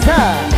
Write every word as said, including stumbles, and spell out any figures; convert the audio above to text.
Plaza.